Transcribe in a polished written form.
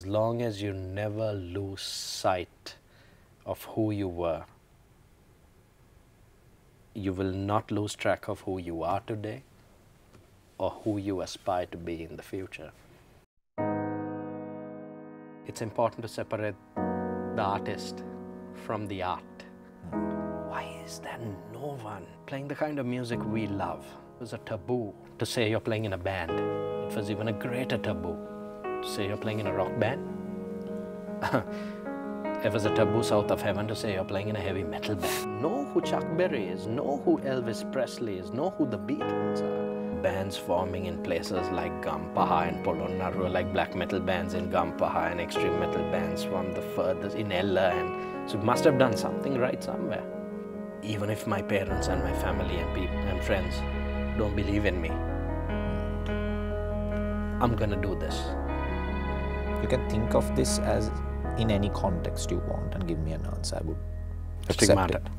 As long as you never lose sight of who you were, you will not lose track of who you are today or who you aspire to be in the future. It's important to separate the artist from the art. Why is there no one playing the kind of music we love? It was a taboo to say you're playing in a band. It was even a greater taboo. To say you're playing in a rock band. It was a taboo south of heaven to say you're playing in a heavy metal band. Know who Chuck Berry is, know who Elvis Presley is, know who the Beatles are. Bands forming in places like Gampaha and Polonnaruwa, like black metal bands in Gampaha and extreme metal bands from the furthest in Ella, and so must have done something right somewhere. Even if my parents and my family and people and friends don't believe in me, I'm gonna do this. You can think of this as in any context you want and give me an answer. I would accept it.